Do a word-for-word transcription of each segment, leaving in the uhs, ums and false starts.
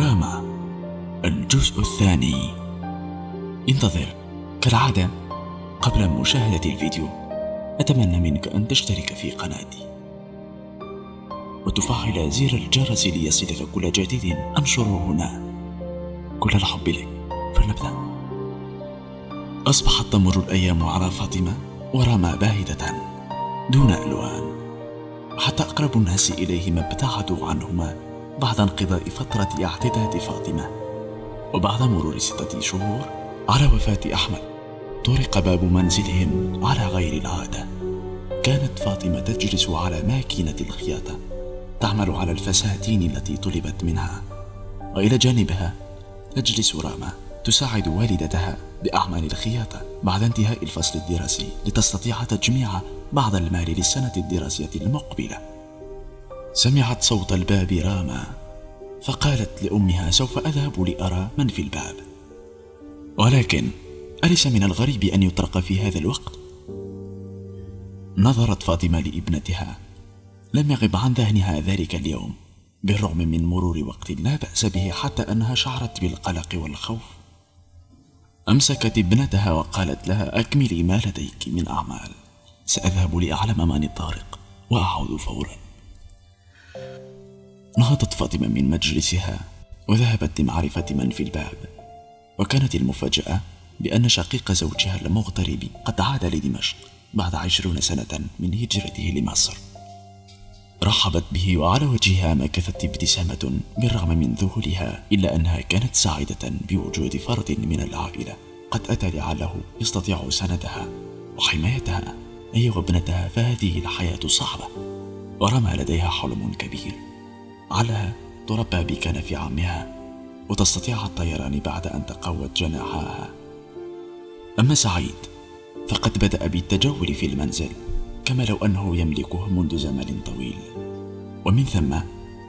راما الجزء الثاني. انتظر كالعادة. قبل مشاهدة الفيديو أتمنى منك أن تشترك في قناتي وتفعل زر الجرس ليصلك كل جديد أنشره هنا. كل الحب لك. فلنبدأ. أصبحت تمر الأيام على فاطمة وراما باهتة دون ألوان، حتى أقرب الناس إليهما ابتعدوا عنهما بعد انقضاء فترة اعتداد فاطمة. وبعد مرور ستة شهور على وفاة أحمد طرق باب منزلهم على غير العادة. كانت فاطمة تجلس على ماكينة الخياطة تعمل على الفساتين التي طلبت منها، وإلى جانبها تجلس راما تساعد والدتها بأعمال الخياطة بعد انتهاء الفصل الدراسي لتستطيع تجميع بعض المال للسنة الدراسية المقبلة. سمعت صوت الباب راما فقالت لأمها سوف أذهب لأرى من في الباب، ولكن أليس من الغريب أن يطرق في هذا الوقت؟ نظرت فاطمة لابنتها، لم يغب عن ذهنها ذلك اليوم بالرغم من مرور وقت لا بأس به، حتى أنها شعرت بالقلق والخوف. أمسكت ابنتها وقالت لها أكملي ما لديك من أعمال، سأذهب لأعلم من الطارق وأعود فورا. نهضت فاطمة من مجلسها وذهبت لمعرفة من في الباب، وكانت المفاجأة بأن شقيق زوجها المغتربي قد عاد لدمشق بعد عشرون سنة من هجرته لمصر. رحبت به وعلى وجهها مكثت ابتسامة بالرغم من ذهولها، إلا أنها كانت سعيدة بوجود فرد من العائلة قد أتى لعله يستطيع سندها وحمايتها هي وابنتها، فهذه الحياة صعبة. ورمى لديها حلم كبير على تربى بكنف عمها وتستطيع الطيران بعد أن تقوت جناحها. أما سعيد فقد بدأ بالتجول في المنزل كما لو أنه يملكه منذ زمن طويل، ومن ثم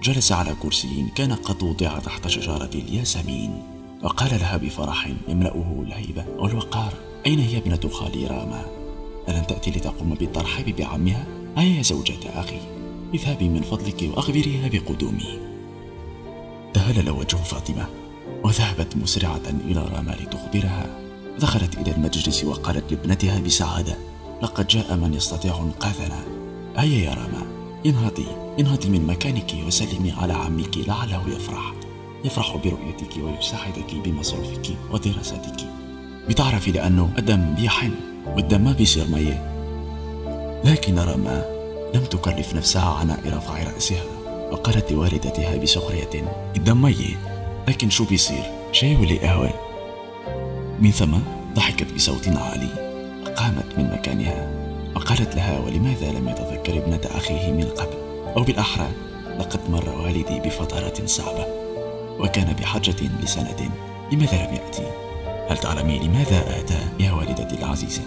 جلس على كرسي كان قد وضع تحت شجرة الياسمين وقال لها بفرح يملأه الهيبة والوقار أين هي ابنة خالي راما؟ ألن تأتي لتقوم بالترحيب بعمها؟ هيا زوجة أخي اذهبي من فضلك وأخبريها بقدومي. تهلل وجه فاطمة وذهبت مسرعة إلى راما لتخبرها. دخلت إلى المجلس وقالت لابنتها بسعادة لقد جاء من يستطيع إنقاذنا. هيا يا راما انهضي انهضي من مكانك وسلمي على عمك لعله يفرح يفرح برؤيتك ويساعدك بمصروفك ودراستك، بتعرفي لأنه الدم بيحن والدم ما بيصير ميه. لكن راما لم تكلف نفسها عناء رفع رأسها وقالت لوالدتها بسخرية الدم ميه لكن شو بيصير شاي ولا قهوة؟ من ثم ضحكت بصوت عالي. قامت من مكانها وقالت لها ولماذا لم يتذكر ابنة أخيه من قبل، أو بالأحرى لقد مر والدي بفترة صعبة وكان بحاجة لسند، لماذا لم يأتي؟ هل تعلمي لماذا أتى يا والدتي العزيزة؟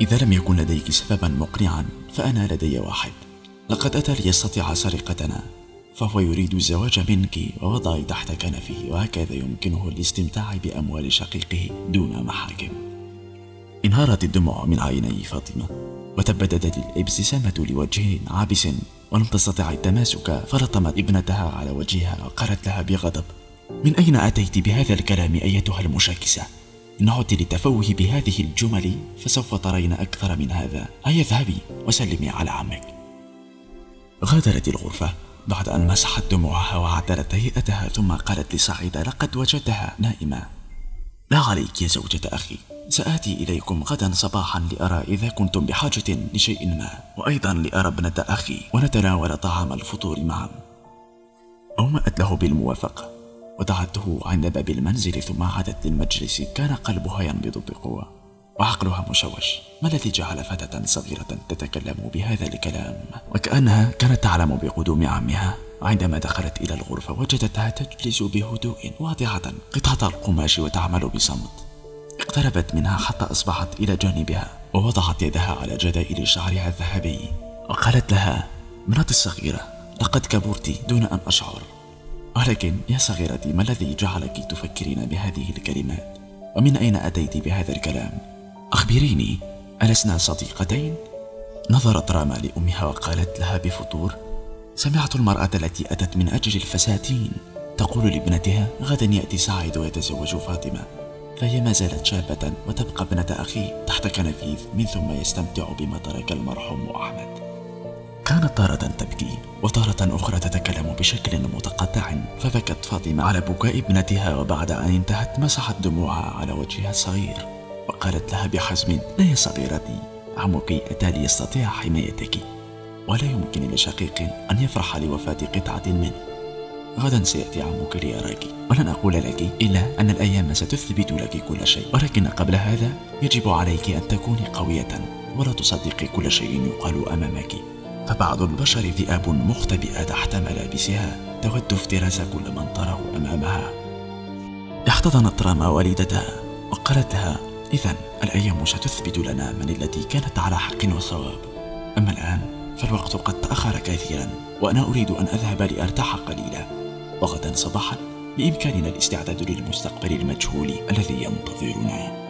إذا لم يكن لديك سببا مقنعا فأنا لدي واحد، لقد أتى ليستطيع سرقتنا فهو يريد الزواج منك ووضعي تحت كنفه، وهكذا يمكنه الاستمتاع بأموال شقيقه دون محاكم. انهارت الدموع من عيني فاطمة وتبددت الابتسامة لوجه عابس ولم تستطع التماسك، فلطمت ابنتها على وجهها وقالت لها بغضب من أين أتيت بهذا الكلام أيتها المشاكسة؟ إن عدت للتفوه بهذه الجمل فسوف ترين أكثر من هذا، هيا اذهبي وسلمي على عمك. غادرت الغرفة بعد أن مسحت دموعها وعدلت هيئتها، ثم قالت لسعيدة لقد وجدتها نائمة. لا عليك يا زوجة أخي، سآتي إليكم غدا صباحا لأرى إذا كنتم بحاجة لشيء ما، وأيضا لأرى ابنة أخي ونتناول طعام الفطور معا. أومأت له بالموافقة ودعته عند باب المنزل، ثم عادت للمجلس. كان قلبها ينبض بقوة وعقلها مشوش، ما الذي جعل فتاة صغيرة تتكلم بهذا الكلام؟ وكأنها كانت تعلم بقدوم عمها. عندما دخلت إلى الغرفة وجدتها تجلس بهدوء واضعة قطعة القماش وتعمل بصمت. اقتربت منها حتى أصبحت إلى جانبها ووضعت يدها على جدائل شعرها الذهبي وقالت لها بنتي الصغيرة لقد كبرت دون أن أشعر، ولكن يا صغيرتي ما الذي جعلك تفكرين بهذه الكلمات؟ ومن أين أتيت بهذا الكلام؟ أخبريني ألسنا صديقتين؟ نظرت راما لأمها وقالت لها بفتور سمعت المرأة التي أتت من أجل الفساتين تقول لابنتها غدا يأتي سعيد ويتزوج فاطمة، فهي ما زالت شابة وتبقى ابنة أخيه تحت كنافيذ، من ثم يستمتع بما ترك المرحوم أحمد. كانت تارة تبكي وتارة أخرى تتكلم بشكل متقطع، فبكت فاطمة على بكاء ابنتها، وبعد أن انتهت مسحت دموعها على وجهها الصغير وقالت لها بحزم: لا يا صغيرتي، عمك أتى ليستطيع حمايتك، ولا يمكن لشقيق أن يفرح لوفاة قطعة منه. غدا سيأتي عمك ليراك، ولن أقول لك إلا أن الأيام ستثبت لك كل شيء، ولكن قبل هذا يجب عليك أن تكوني قوية ولا تصدقي كل شيء يقال أمامك. فبعض البشر ذئاب مختبئة تحت ملابسها تود افتراس كل من تراه أمامها. احتضنت راما والدتها وقالت لها: إذا الأيام ستثبت لنا من التي كانت على حق وصواب، أما الآن فالوقت قد تأخر كثيرا، وأنا أريد أن أذهب لأرتاح قليلا، وغدا صباحا بإمكاننا الاستعداد للمستقبل المجهول الذي ينتظرنا.